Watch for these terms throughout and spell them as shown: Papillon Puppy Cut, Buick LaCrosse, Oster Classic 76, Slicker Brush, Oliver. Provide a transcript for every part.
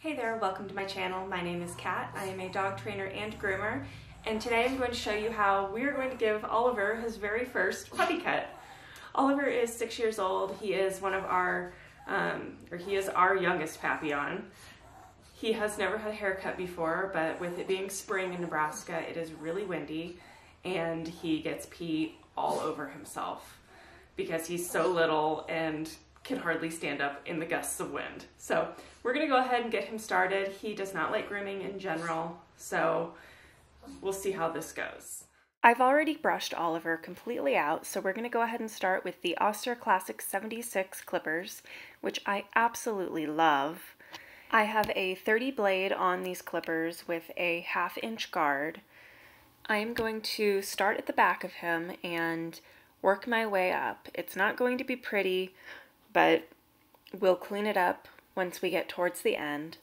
Hey there, welcome to my channel. My name is Kat. I am a dog trainer and groomer, and today I'm going to show you how we're going to give Oliver his very first puppy cut. Oliver is 6 years old. He is one of our, he is our youngest Papillon. He has never had a haircut before, but with it being spring in Nebraska, it is really windy, and he gets pee all over himself because he's so little and can hardly stand up in the gusts of wind. So we're gonna go ahead and get him started. He does not like grooming in general, so we'll see how this goes. I've already brushed Oliver completely out, so we're gonna go ahead and start with the Oster Classic 76 clippers, which I absolutely love. I have a 30 blade on these clippers with a 1/2 inch guard. I am going to start at the back of him and work my way up. It's not going to be pretty, but we'll clean it up once we get towards the end.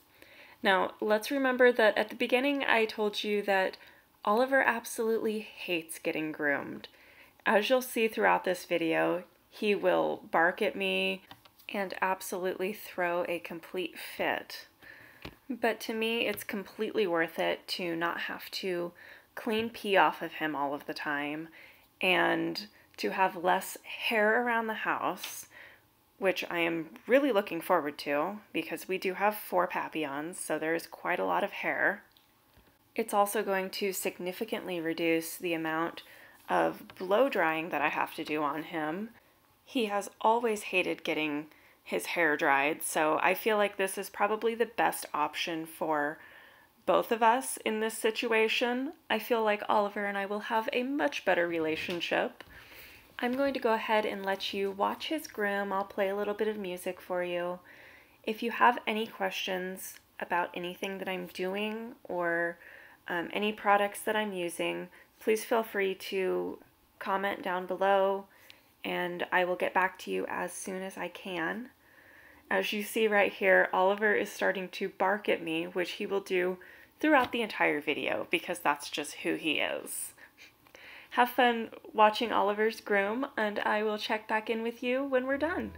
Now, let's remember that at the beginning I told you that Oliver absolutely hates getting groomed. As you'll see throughout this video, he will bark at me and absolutely throw a complete fit. But to me, it's completely worth it to not have to clean pee off of him all of the time and to have less hair around the house, which I am really looking forward to because we do have 4 Papillons, so there is quite a lot of hair. It's also going to significantly reduce the amount of blow drying that I have to do on him. He has always hated getting his hair dried, so I feel like this is probably the best option for both of us in this situation. I feel like Oliver and I will have a much better relationship. I'm going to go ahead and let you watch his groom. I'll play a little bit of music for you. If you have any questions about anything that I'm doing or any products that I'm using, please feel free to comment down below and I will get back to you as soon as I can. As you see right here, Oliver is starting to bark at me, which he will do throughout the entire video because that's just who he is. Have fun watching Oliver's groom, and I will check back in with you when we're done.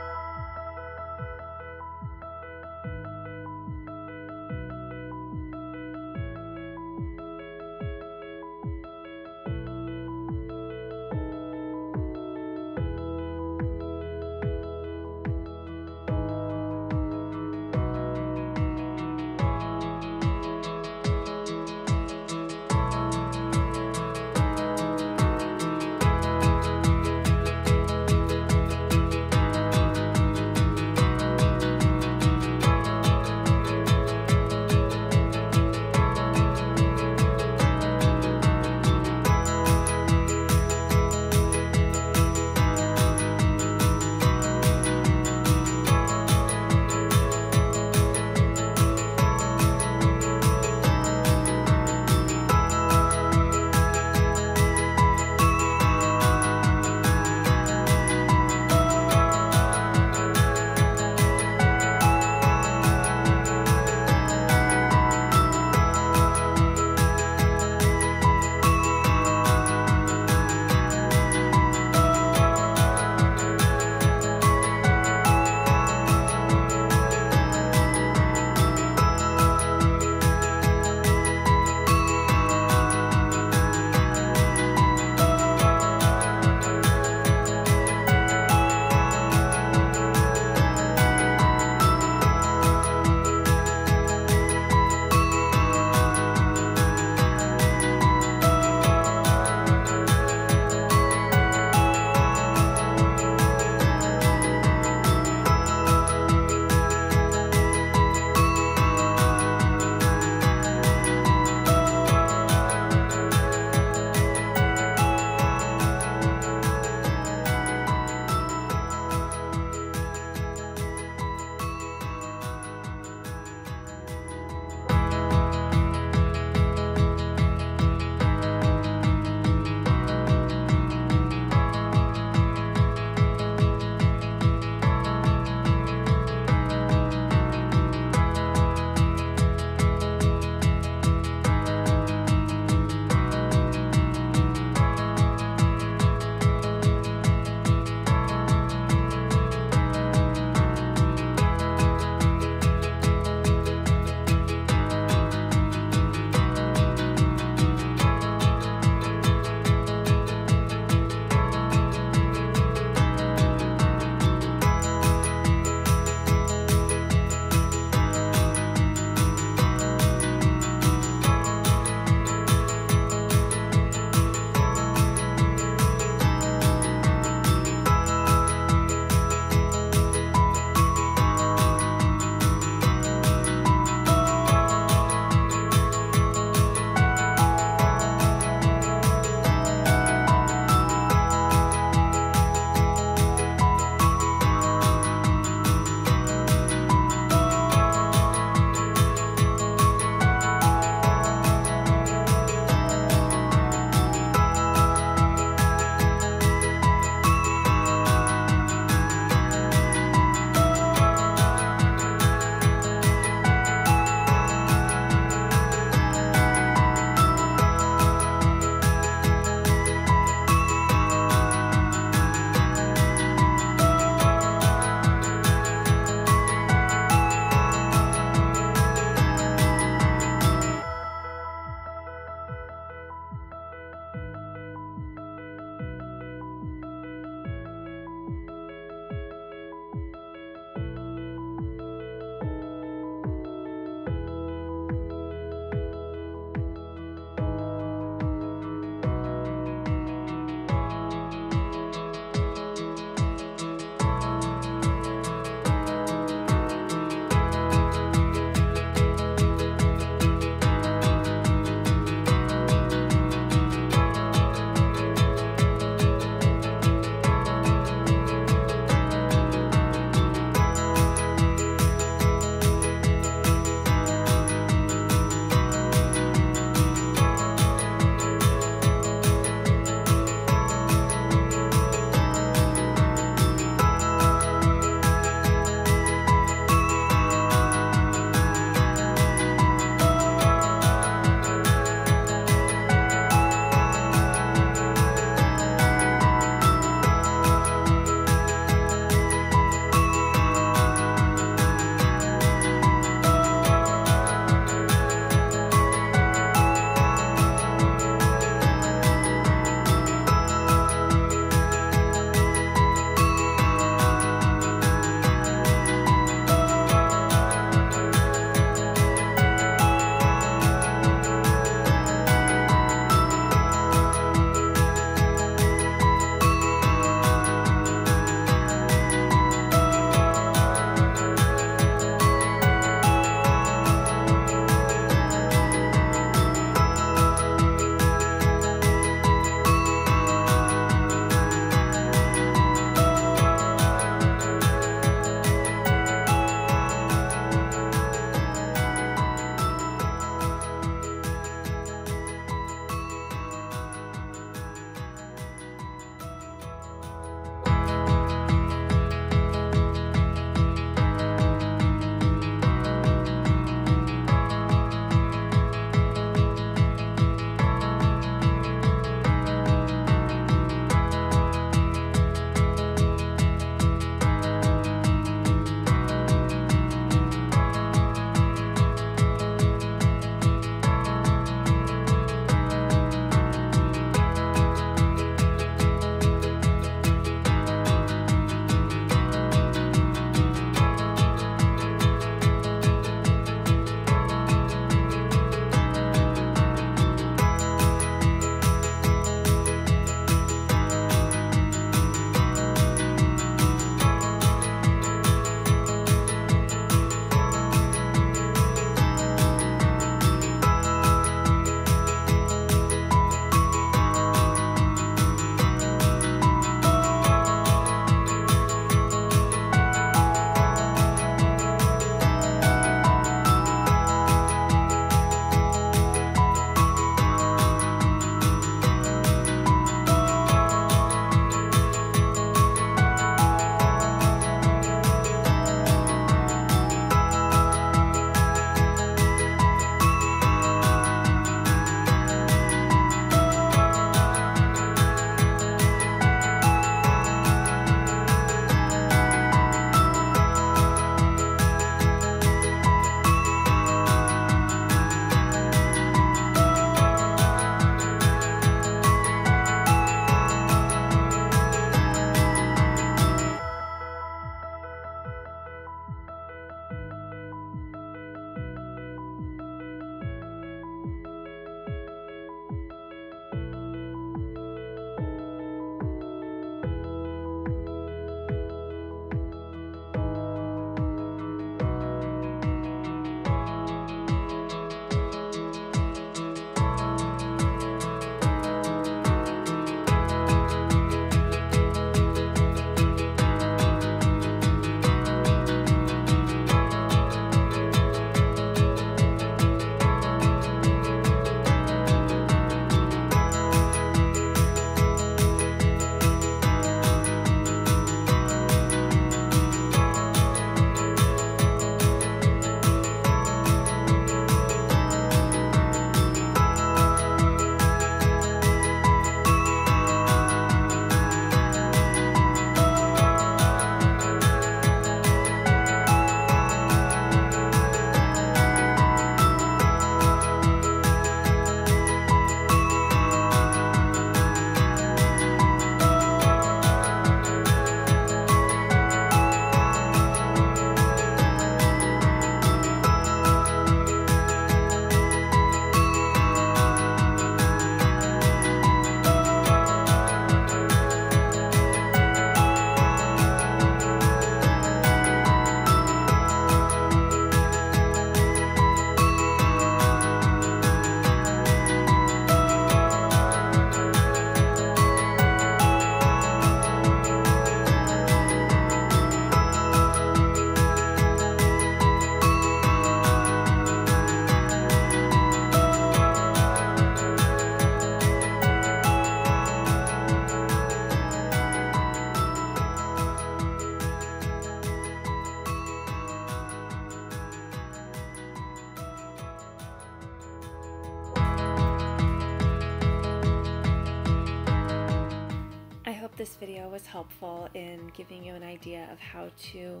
this video was helpful in giving you an idea of how to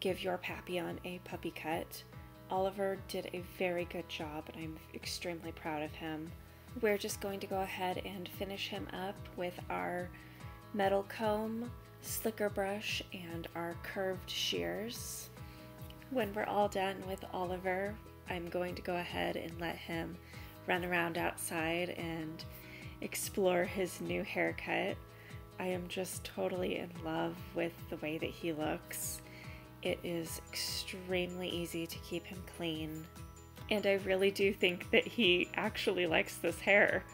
give your Papillon a puppy cut. Oliver did a very good job and I'm extremely proud of him. We're just going to go ahead and finish him up with our metal comb, slicker brush, and our curved shears. When we're all done with Oliver, I'm going to go ahead and let him run around outside and explore his new haircut. I am just totally in love with the way that he looks. It is extremely easy to keep him clean, and I really do think that he actually likes this hair.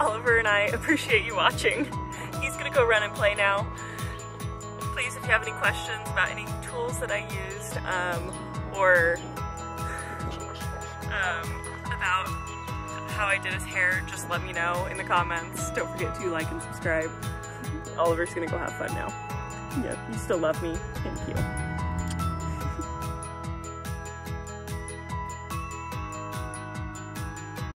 Oliver and I appreciate you watching. He's gonna go run and play now. Please, if you have any questions about any tools that I used or about how I did his hair, just let me know in the comments. Don't forget to like and subscribe. Oliver's gonna go have fun now. Yeah, you still love me. Thank you.